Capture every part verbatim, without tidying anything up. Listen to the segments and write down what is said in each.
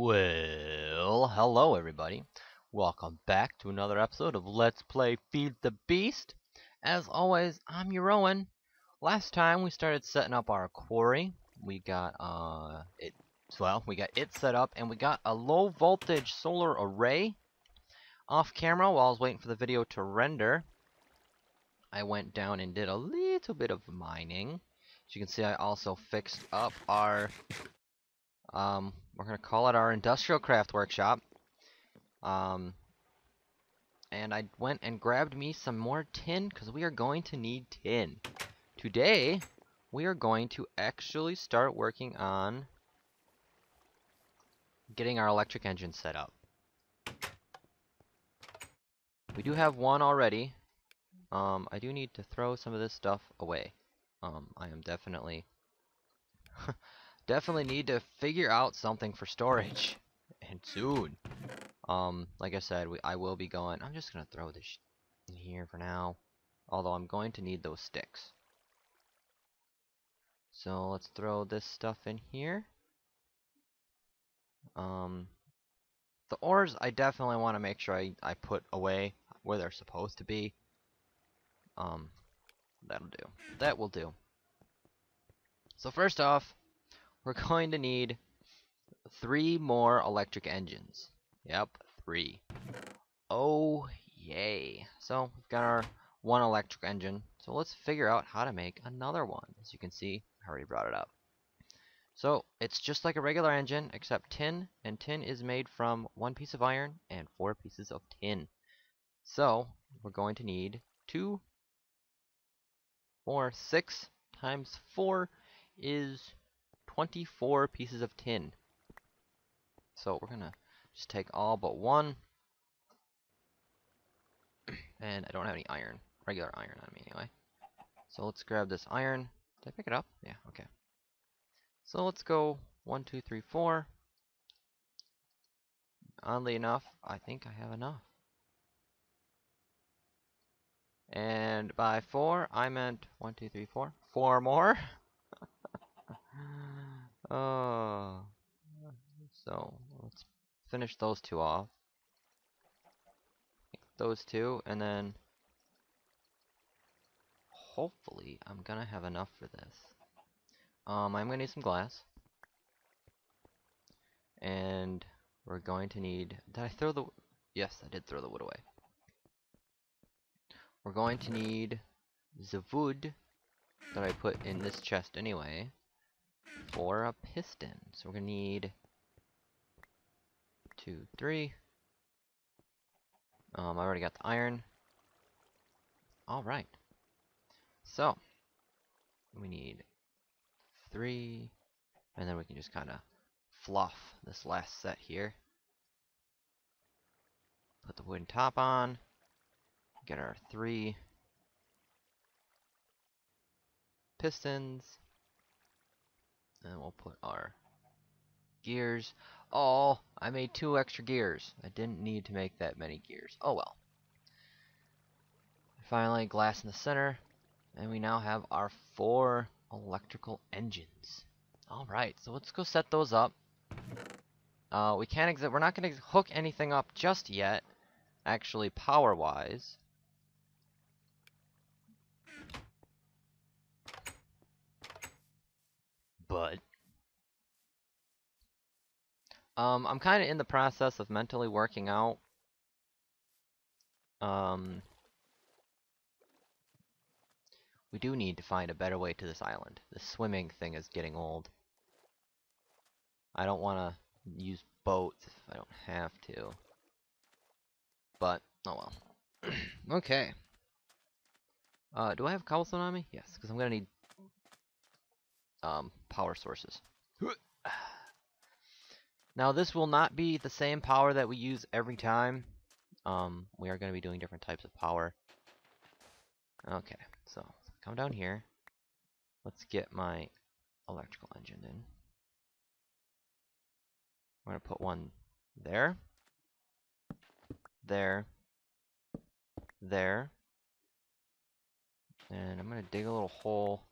Well, hello everybody. Welcome back to another episode of Let's Play Feed the Beast. As always, I'm your Owen. Last time we started setting up our quarry. We got uh it well, we got it set up and we got a low voltage solar array. Off camera while I was waiting for the video to render, I went down and did a little bit of mining. As you can see, I also fixed up our um we're gonna call it our Industrial Craft workshop. Um and I went and grabbed me some more tin because we are going to need tin. Today we are going to actually start working on getting our electric engine set up. We do have one already. Um I do need to throw some of this stuff away. Um I am definitely Definitely need to figure out something for storage, and soon. Um, like I said, we, I will be going. I'm just gonna throw this in here for now, although I'm going to need those sticks. So let's throw this stuff in here. Um, the ores I definitely want to make sure I I put away where they're supposed to be. Um, that'll do. That will do. So first off, we're going to need three more electric engines. Yep, three. Oh, yay. So, we've got our one electric engine. So, let's figure out how to make another one. As you can see, I already brought it up. So, it's just like a regular engine, except tin. And tin is made from one piece of iron and four pieces of tin. So, we're going to need two, four, six times four is twenty-four pieces of tin. So we're gonna just take all but one. And I don't have any iron, regular iron on me anyway. So let's grab this iron. Did I pick it up? Yeah, okay. So let's go one, two, three, four. Oddly enough, I think I have enough. And by four, I meant one, two, three, four. Four more. Uh, so let's finish those two off. Those two, and then hopefully I'm gonna have enough for this. Um, I'm gonna need some glass, and we're going to need. Did I throw the? Yes, I did throw the wood away. We're going to need the wood that I put in this chest anyway. For a piston. So we're going to need two, three. Um, I already got the iron. Alright. So, we need three. And then we can just kind of fluff this last set here. Put the wooden top on. Get our three pistons. And we'll put our gears. Oh, I made two extra gears. I didn't need to make that many gears. Oh well. Finally, glass in the center. And we now have our four electrical engines. Alright, so let's go set those up. Uh, we can't exit. We're not going to hook anything up just yet. Actually, power-wise. But um, I'm kind of in the process of mentally working out um, we do need to find a better way to this island. The swimming thing is getting old. I don't want to use boats if I don't have to, but oh well. Okay, uh, do I have cobblestone on me? Yes, because I'm gonna need Um, power sources. Now this will not be the same power that we use every time. Um, we are going to be doing different types of power. Okay, so come down here. Let's get my electrical engine in. We're going to put one there. There. There. And I'm going to dig a little hole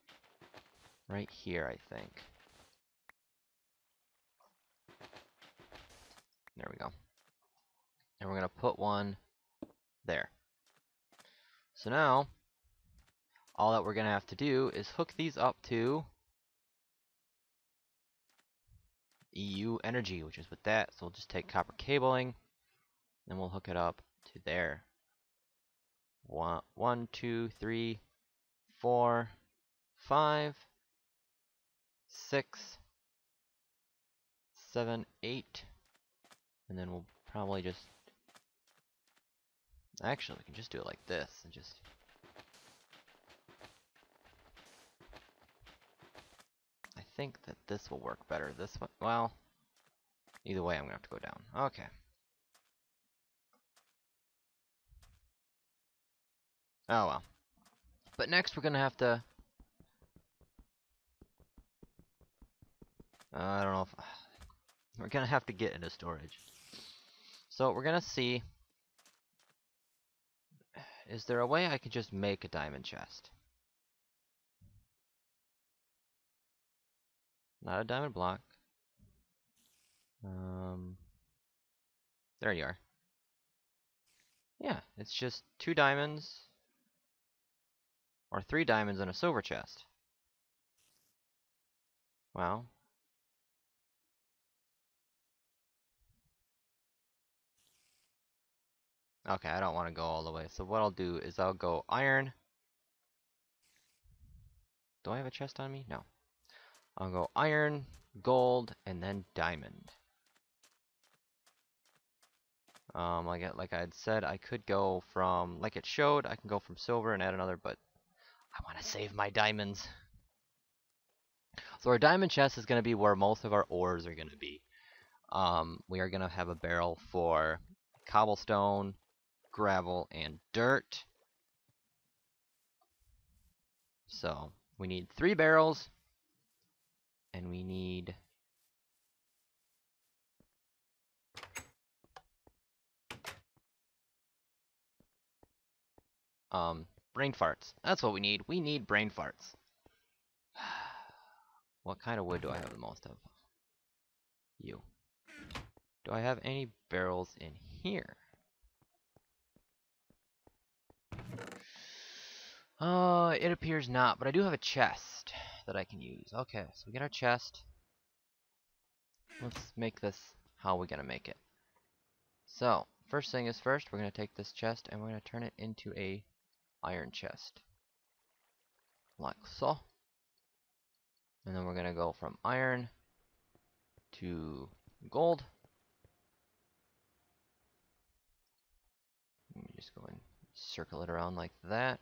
right here, I think. There we go. And we're going to put one there. So now, all that we're going to have to do is hook these up to E U energy, which is with that. So we'll just take copper cabling, and we'll hook it up to there. One, one, two, three, four, five, six, seven, eight, and then we'll probably just, actually we can just do it like this and just I think that this will work better. This one, well, either way I'm gonna have to go down. Okay. Oh well. But next we're gonna have to uh, I don't know if we're gonna have to get into storage. So we're gonna see, is there a way I could just make a diamond chest? Not a diamond block. Um, there you are. Yeah, it's just two diamonds or three diamonds in a silver chest. Wow. Okay, I don't want to go all the way. So what I'll do is I'll go iron. Do I have a chest on me? No. I'll go iron, gold, and then diamond. Um, like I, like I had said, I could go from, like it showed, I can go from silver and add another, but I want to save my diamonds. So our diamond chest is going to be where most of our ores are going to be. Um, we are going to have a barrel for cobblestone, gravel, and dirt. So we need three barrels, and we need um brain farts. That's what we need. We need brain farts. What kind of wood do I have the most of? You. Do I have any barrels in here? Uh, it appears not, but I do have a chest that I can use. Okay, so we get our chest. Let's make this how we're gonna make it. So, first thing is first, we're gonna take this chest and we're gonna turn it into a iron chest. Like so. And then we're gonna go from iron to gold. Just go and circle it around like that.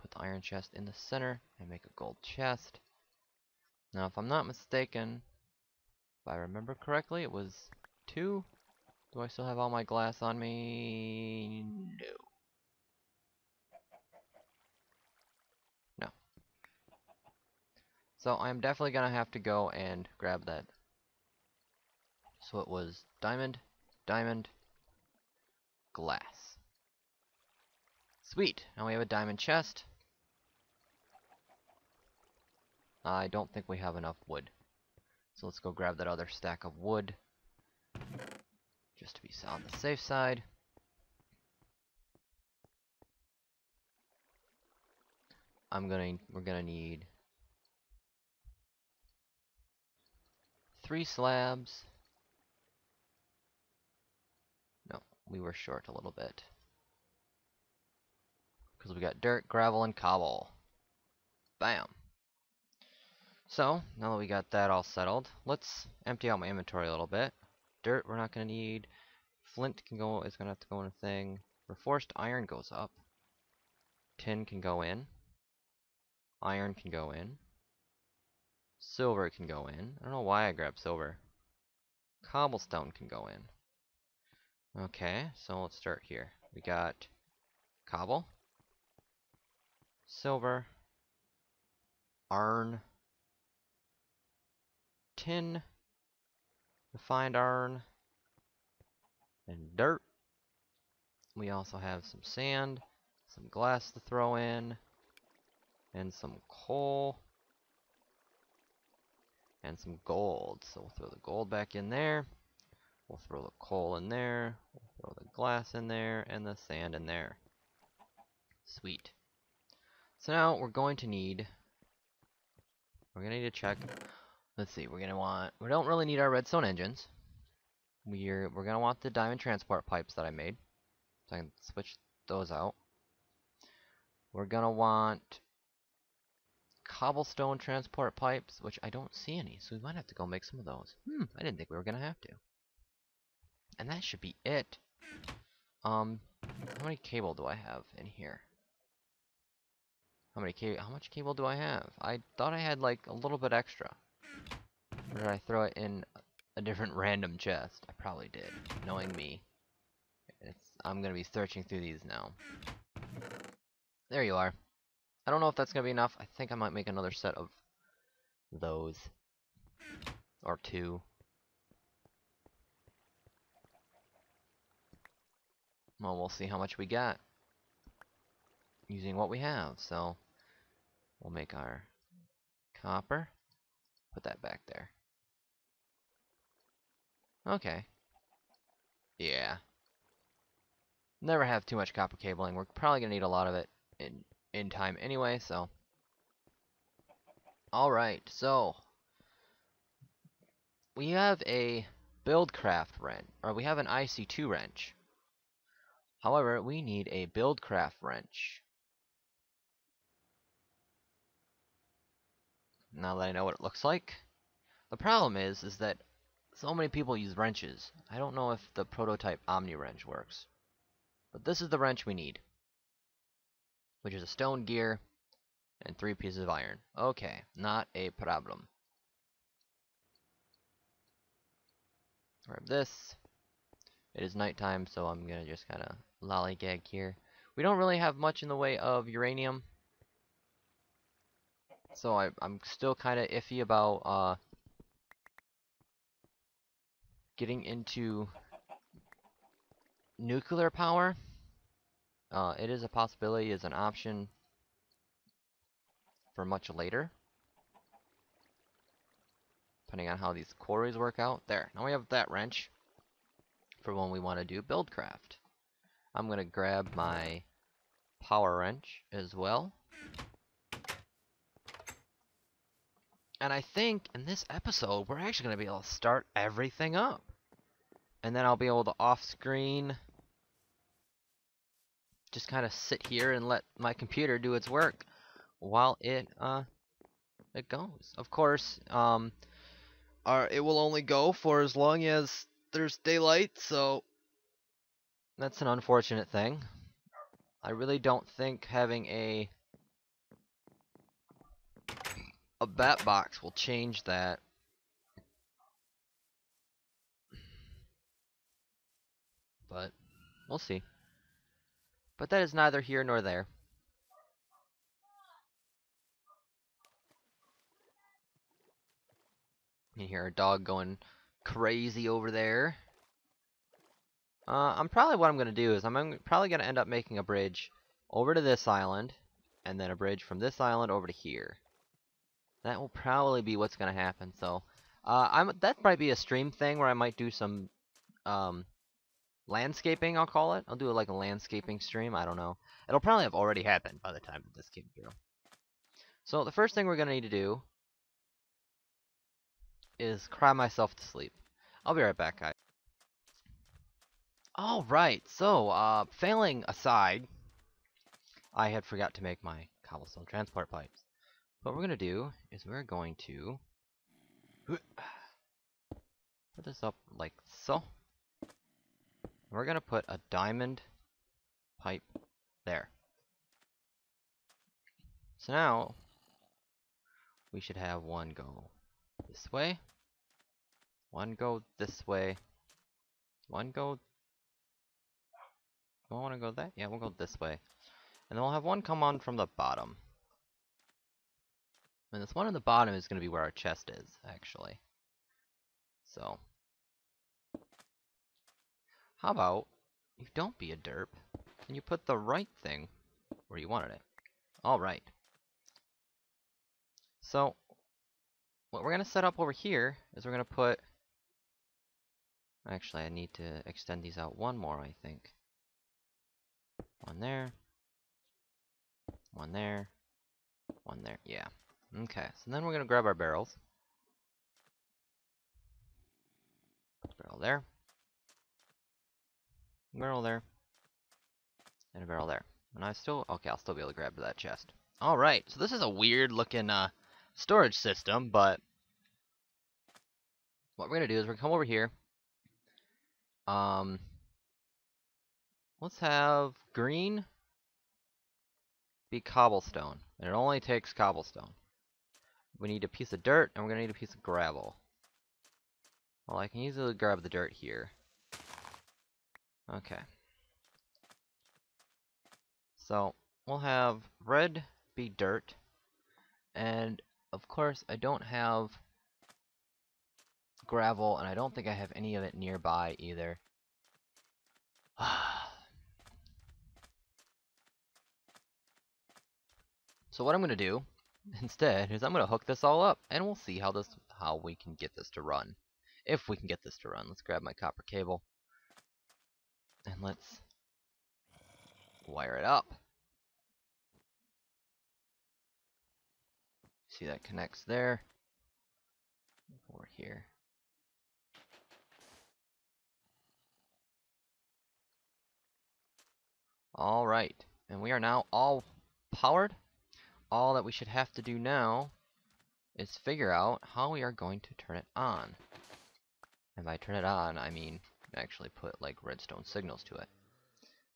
Put the iron chest in the center and make a gold chest. Now, if I'm not mistaken, if I remember correctly, it was two. Do I still have all my glass on me? No. No. So I'm definitely gonna have to go and grab that. So it was diamond, diamond, glass. Sweet, now we have a diamond chest. I don't think we have enough wood. So let's go grab that other stack of wood. Just to be on the safe side. I'm gonna, we're gonna need three slabs. No, we were short a little bit. We got dirt, gravel, and cobble. Bam. So now that we got that all settled, let's empty out my inventory a little bit. Dirt we're not going to need. Flint can go, is going to have to go in a thing. Reforced iron goes up. Tin can go in. Iron can go in. Silver can go in. I don't know why I grabbed silver. Cobblestone can go in. Okay, so let's start here. We got cobble, silver, iron, tin, refined iron, and dirt. We also have some sand, some glass to throw in, and some coal, and some gold. So we'll throw the gold back in there. We'll throw the coal in there, we'll throw the glass in there, and the sand in there. Sweet. So now we're going to need, we're going to need to check, let's see, we're going to want, we don't really need our redstone engines. We're, we're going to want the diamond transport pipes that I made. So I can switch those out. We're going to want cobblestone transport pipes, which I don't see any, so we might have to go make some of those. Hmm, I didn't think we were going to have to. And that should be it. Um, how many cable do I have in here? How many cable? How much cable do I have? I thought I had like a little bit extra. Or did I throw it in a different random chest? I probably did. Knowing me, it's, I'm gonna be searching through these now. There you are. I don't know if that's gonna be enough. I think I might make another set of those or two. Well, we'll see how much we got using what we have. So we'll make our copper. Put that back there. Okay. Yeah. Never have too much copper cabling. We're probably gonna need a lot of it in in time anyway. So. All right. So we have a Buildcraft wrench, or we have an I C two wrench. However, we need a Buildcraft wrench. Now that I know what it looks like. The problem is, is that so many people use wrenches. I don't know if the prototype Omni wrench works. But this is the wrench we need. Which is a stone gear and three pieces of iron. Okay, not a problem. Grab this. It is nighttime, so I'm gonna just kind of lollygag here. We don't really have much in the way of uranium, so I, I'm still kind of iffy about uh, getting into nuclear power. Uh, it is a possibility, is an option for much later, depending on how these quarries work out. There, now we have that wrench. For when we want to do Buildcraft, I'm gonna grab my power wrench as well. And I think in this episode we're actually gonna be able to start everything up, and then I'll be able to off screen just kind of sit here and let my computer do its work while it uh it goes. Of course, um our, it will only go for as long as there's daylight, so that's an unfortunate thing. I really don't think having a a bat box will change that. But we'll see. But that is neither here nor there. You hear a dog going crazy over there. Uh, I'm probably what I'm gonna do is I'm probably gonna end up making a bridge over to this island, and then a bridge from this island over to here. That will probably be what's gonna happen. So, uh, I'm that might be a stream thing where I might do some um, landscaping. I'll call it. I'll do like a landscaping stream. I don't know. It'll probably have already happened by the time that this came through. So the first thing we're gonna need to do is cry myself to sleep. I'll be right back, guys. Alright, so, uh, failing aside, I had forgot to make my cobblestone transport pipes. What we're gonna do is we're going to put this up like so. We're gonna put a diamond pipe there. So now, we should have one go this way, one go this way, one go, do I want to go that? Yeah, we'll go this way, and then we'll have one come on from the bottom, and this one on the bottom is going to be where our chest is, actually. So, how about you don't be a derp, and you put the right thing where you wanted it. Alright. So, what we're going to set up over here is we're going to put Actually, I need to extend these out one more, I think. One there. One there. One there. Yeah. Okay, so then we're going to grab our barrels. Barrel there. Barrel there. And a barrel there. And I still... Okay, I'll still be able to grab that chest. Alright, so this is a weird looking uh, storage system, but... What we're going to do is we're going to come over here. Um, let's have green be cobblestone. And it only takes cobblestone. We need a piece of dirt, and we're going to need a piece of gravel. Well, I can easily grab the dirt here. Okay. So, we'll have red be dirt. And, of course, I don't have gravel, and I don't think I have any of it nearby either. So what I'm going to do instead is I'm going to hook this all up, and we'll see how this how we can get this to run. If we can get this to run. Let's grab my copper cable and let's wire it up. See that connects there or here. Alright, and we are now all powered. All that we should have to do now is figure out how we are going to turn it on. And by turn it on, I mean actually put like redstone signals to it.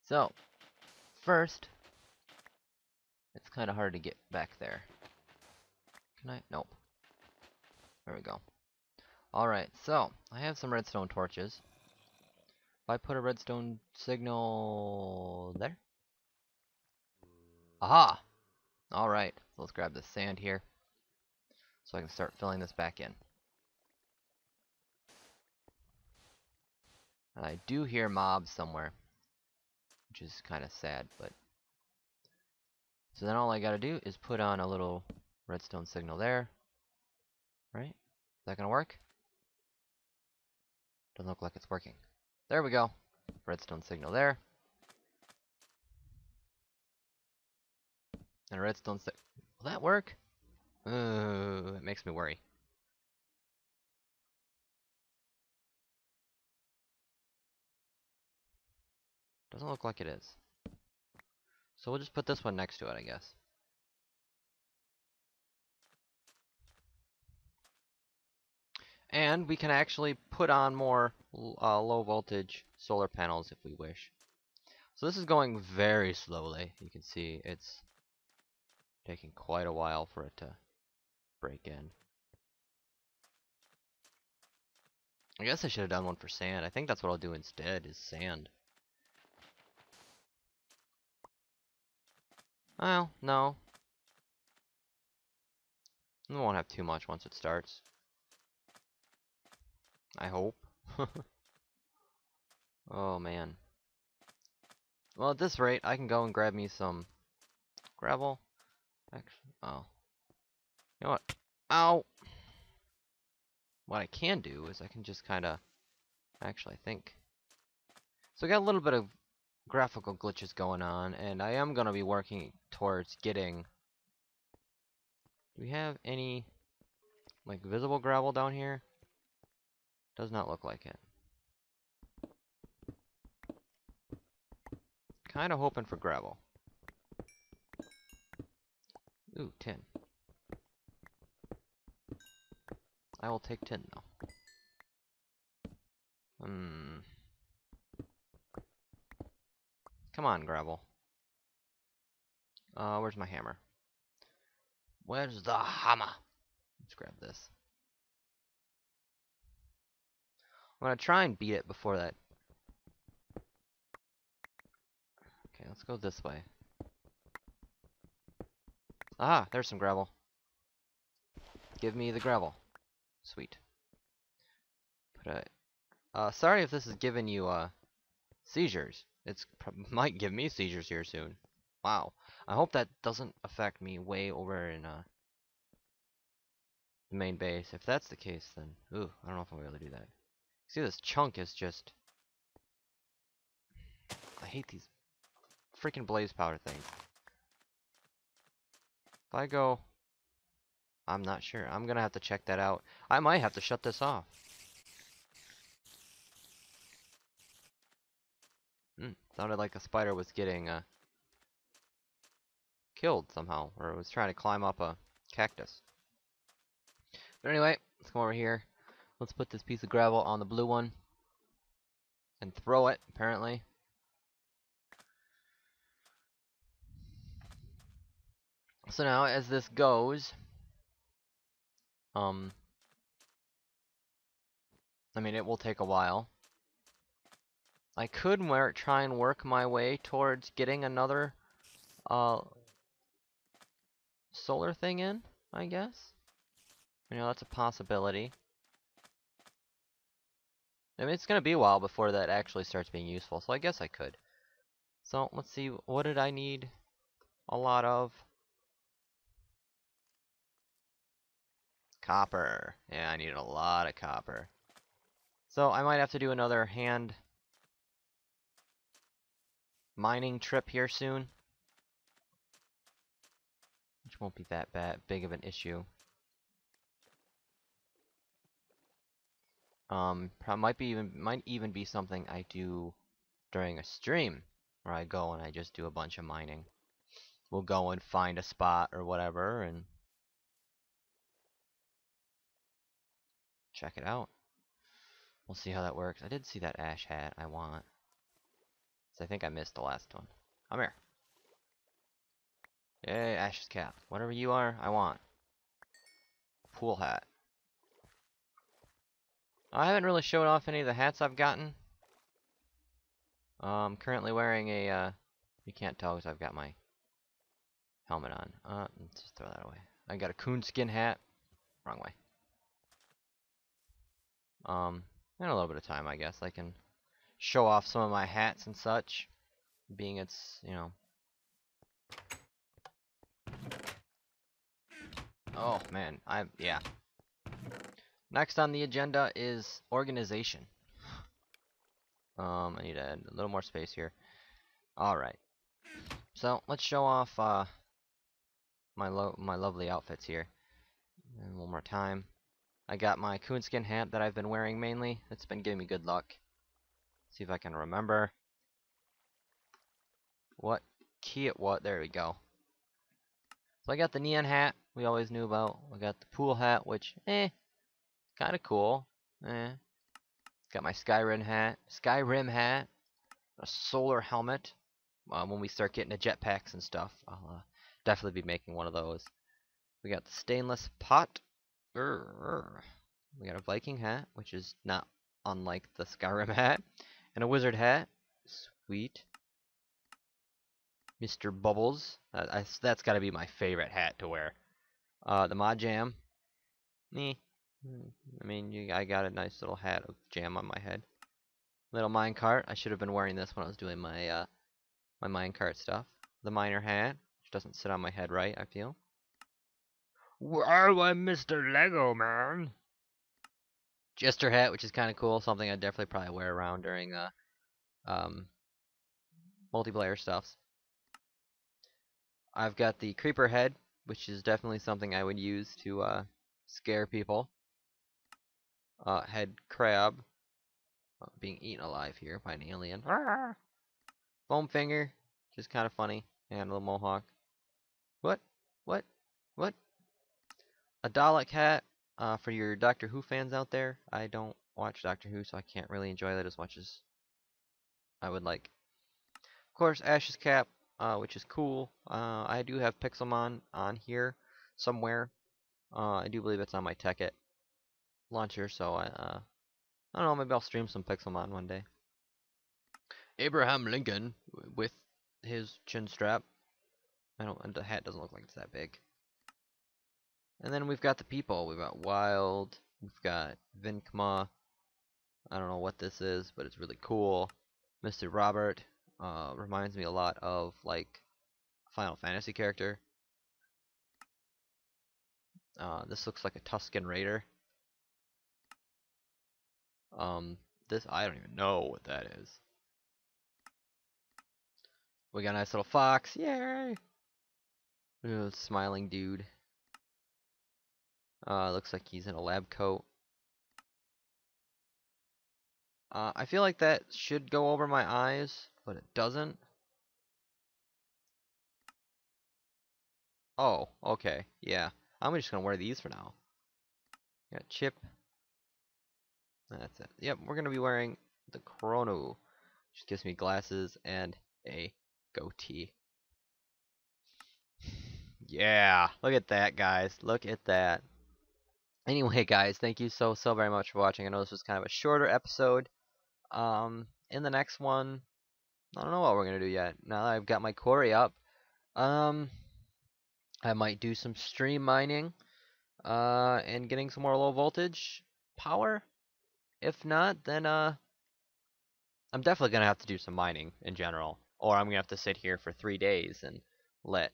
So, first, it's kind of hard to get back there. Can I? Nope. There we go. Alright, so I have some redstone torches. If I put a redstone signal there. Aha! Alright, so let's grab the sand here so I can start filling this back in. And I do hear mobs somewhere, which is kind of sad, but... So then all I gotta do is put on a little redstone signal there. Right? Is that gonna work? Doesn't look like it's working. There we go. Redstone signal there. And a redstone sig- Will that work? Ooh, it makes me worry. Doesn't look like it is. So we'll just put this one next to it, I guess. And we can actually put on more uh, low voltage solar panels if we wish. So this is going very slowly. You can see it's taking quite a while for it to break in. I guess I should have done one for sand. I think that's what I'll do instead is sand. Well, no. It won't have too much once it starts. I hope. Oh, man. Well, at this rate, I can go and grab me some gravel. Actually, oh. You know what? Ow! What I can do is I can just kind of... Actually, I think... So I got a little bit of graphical glitches going on, and I am going to be working towards getting... Do we have any, like, visible gravel down here? Does not look like it. Kind of hoping for gravel. Ooh, tin. I will take tin though. Hmm. Come on, gravel. Uh, where's my hammer? Where's the hammer? Let's grab this. I'm gonna try and beat it before that. Okay, let's go this way. Ah, there's some gravel. Give me the gravel. Sweet. Put a, uh, sorry if this is giving you uh, seizures. It might give me seizures here soon. Wow. I hope that doesn't affect me way over in uh, the main base. If that's the case, then ooh, I don't know if I'll be able to do that. See, this chunk is just... I hate these freaking blaze powder things. If I go... I'm not sure. I'm gonna have to check that out. I might have to shut this off. Hmm. Sounded like a spider was getting uh, killed somehow, or it was trying to climb up a cactus. But anyway, let's come over here. Let's put this piece of gravel on the blue one and throw it, apparently. So now, as this goes, um, I mean, it will take a while. I could work, try and work my way towards getting another uh, solar thing in, I guess. You know, that's a possibility. I mean, it's going to be a while before that actually starts being useful, so I guess I could. So, let's see, what did I need a lot of? Copper. Yeah, I needed a lot of copper. So, I might have to do another hand mining trip here soon, which won't be that bad, big of an issue. Um, might be even might even be something I do during a stream, where I go and I just do a bunch of mining. We'll go and find a spot or whatever and check it out. We'll see how that works. I did see that ash hat I want. So I think I missed the last one. Come here. Yay, Ash's cap. Whatever you are, I want. Pool hat. I haven't really showed off any of the hats I've gotten. Uh, I'm currently wearing a, uh, you can't tell because I've got my helmet on. Uh, let's just throw that away. I got a coonskin hat. Wrong way. Um, in a little bit of time, I guess, I can show off some of my hats and such. Being it's, you know... Oh, man. I, yeah. Next on the agenda is organization. um, I need to add a little more space here. Alright. So, let's show off uh, my, lo my lovely outfits here. And one more time. I got my coonskin hat that I've been wearing mainly. It's been giving me good luck. See if I can remember what key it was. There we go. So I got the neon hat we always knew about. I got the pool hat, which, eh. Kinda cool. Eh. Got my Skyrim hat. Skyrim hat. A solar helmet. Uh, when we start getting the jetpacks and stuff, I'll uh, definitely be making one of those. We got the stainless pot. Urgh. We got a Viking hat, which is not unlike the Skyrim hat. And a wizard hat. Sweet. Mister Bubbles. Uh, I, that's gotta be my favorite hat to wear. Uh, the Mod Jam. Meh. I mean, you, I got a nice little hat of jam on my head. Little minecart. I should have been wearing this when I was doing my uh, my minecart stuff. The miner hat, which doesn't sit on my head right, I feel. Well, I'm Mister Lego Man. Jester hat, which is kind of cool. Something I definitely probably wear around during uh, um, multiplayer stuffs. I've got the creeper head, which is definitely something I would use to uh, scare people. Uh, head crab uh, being eaten alive here by an alien. Arr! Foam finger, just kind of funny, and a little mohawk. What? What? What? A Dalek hat uh, for your Doctor Who fans out there. I don't watch Doctor Who, so I can't really enjoy that as much as I would like. Of course, Ash's cap, uh, which is cool. Uh, I do have Pixelmon on here somewhere. Uh, I do believe it's on my Tekkit launcher, so I, uh, I don't know, maybe I'll stream some Pixelmon one day. Abraham Lincoln with his chin strap. I don't, the hat doesn't look like it's that big. And then we've got the people. We've got Wild, we've got Vinkma. I don't know what this is, but it's really cool. Mister Robert uh, reminds me a lot of, like, Final Fantasy character. Uh, this looks like a Tusken Raider. Um, this, I don't even know what that is. We got a nice little fox, yay! Little smiling dude. Uh, looks like he's in a lab coat. Uh, I feel like that should go over my eyes, but it doesn't. Oh, okay, yeah. I'm just gonna wear these for now. Got chip. That's it. Yep, we're gonna be wearing the chrono. Just gives me glasses and a goatee. Yeah, look at that, guys. Look at that. Anyway, guys, thank you so, so very much for watching. I know this was kind of a shorter episode. Um, in the next one, I don't know what we're gonna do yet. Now that I've got my quarry up, um, I might do some stream mining, uh, and getting some more low voltage power. If not, then uh, I'm definitely gonna have to do some mining in general, or I'm gonna have to sit here for three days and let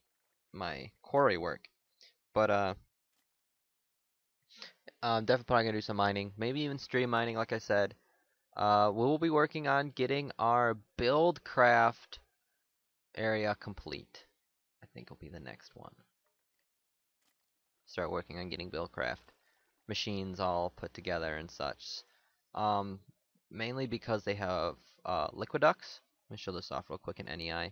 my quarry work. But uh, I'm definitely probably gonna do some mining, maybe even stream mining, like I said. Uh, we will be working on getting our Buildcraft area complete. I think it'll be the next one. Start working on getting Buildcraft machines all put together and such. Um, mainly because they have uh, Liquiducts. Let me show this off real quick in N E I.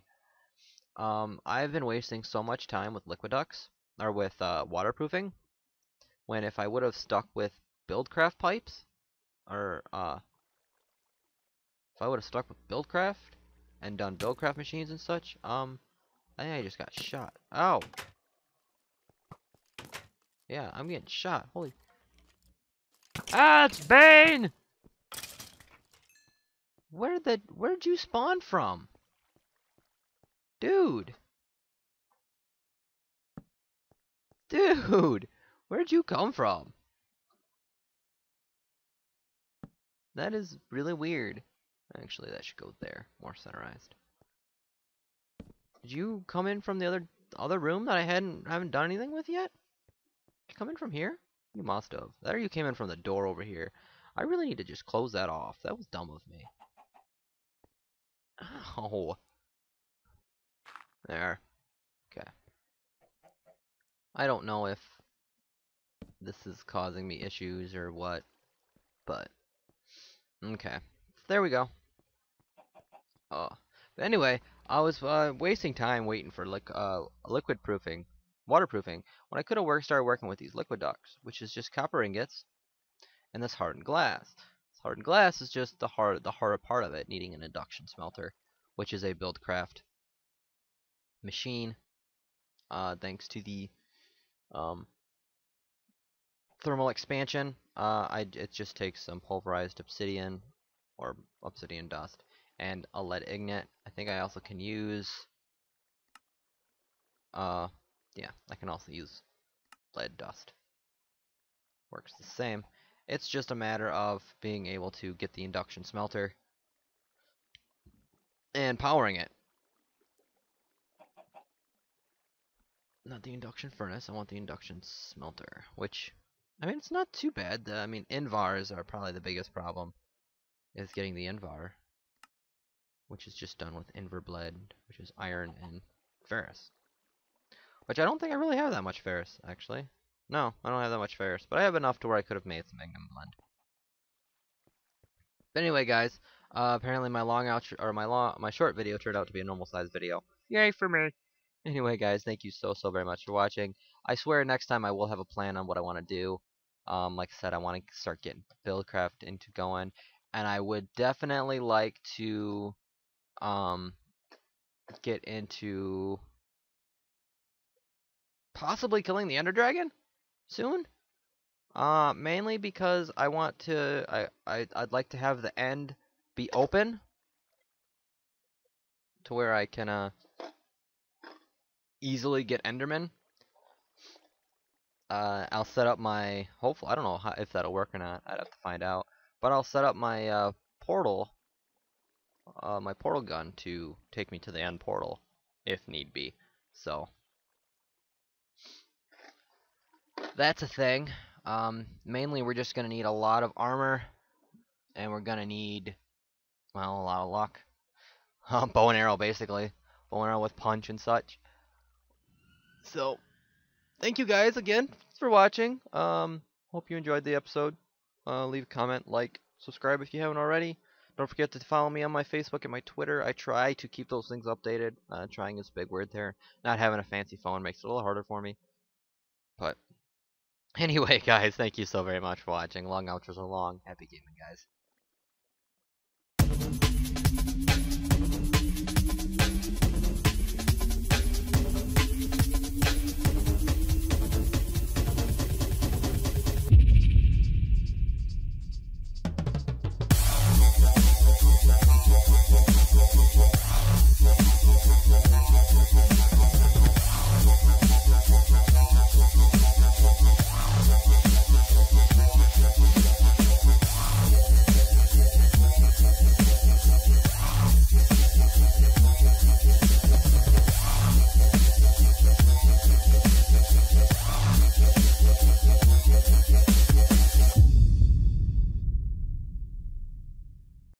Um, I've been wasting so much time with Liquiducts, or with uh, waterproofing, when if I would have stuck with Buildcraft pipes, or uh, if I would have stuck with Buildcraft and done Buildcraft machines and such, um, I think I just got shot. Ow! Yeah, I'm getting shot. Holy... Ah, it's Bane! Where the where'd you spawn from? Dude. Dude, where'd you come from? That is really weird. Actually, that should go there, more centerized. Did you come in from the other other room that I hadn't haven't done anything with yet? Did you come in from here? You must have. That or you came in from the door over here. I really need to just close that off. That was dumb of me. Ow. There. Okay. I don't know if this is causing me issues or what, but... Okay. There we go. Oh. But anyway, I was uh, wasting time waiting for li uh, liquid proofing, waterproofing, when I could have worked, started working with these Liquiducts, which is just copper ingots. And this hardened glass. This hardened glass is just the hard, the harder part of it, needing an induction smelter, which is a Buildcraft machine. Uh, thanks to the um, thermal expansion, uh, I, it just takes some pulverized obsidian or obsidian dust and a lead ingot. I think I also can use. Uh, yeah, I can also use lead dust. Works the same. It's just a matter of being able to get the induction smelter and powering it. Not the induction furnace, I want the induction smelter, which, I mean, it's not too bad. The, I mean, N V A Rs are probably the biggest problem, is getting the N V A R, which is just done with Inverbled, which is iron and ferrous. Which I don't think I really have that much ferrous, actually. No, I don't have that much ferrous, but I have enough to where I could have made some Magnum Blend. But anyway, guys, uh, apparently my long out or my long my short video turned out to be a normal sized video. Yay for me! Anyway, guys, thank you so so very much for watching. I swear next time I will have a plan on what I want to do. Um, like I said, I want to start getting Buildcraft into going, and I would definitely like to, um, get into possibly killing the Ender Dragon soon, uh, mainly because I want to. I, I I'd like to have the end be open to where I can uh easily get Enderman. Uh, I'll set up my hopefully I don't know how, if that'll work or not. I'd have to find out. But I'll set up my uh, portal, uh, my portal gun to take me to the end portal if need be. So. That's a thing. Um, mainly, we're just going to need a lot of armor and we're gonna need, well, a lot of luck. Bow and arrow, basically. Bow and arrow with punch and such. So, thank you guys again for watching. Um, hope you enjoyed the episode. Uh, leave a comment, like, subscribe if you haven't already. Don't forget to follow me on my Facebook and my Twitter. I try to keep those things updated. Uh, trying is a big word there. Not having a fancy phone makes it a little harder for me. But anyway, guys, thank you so very much for watching. Long outros are long. Happy gaming, guys.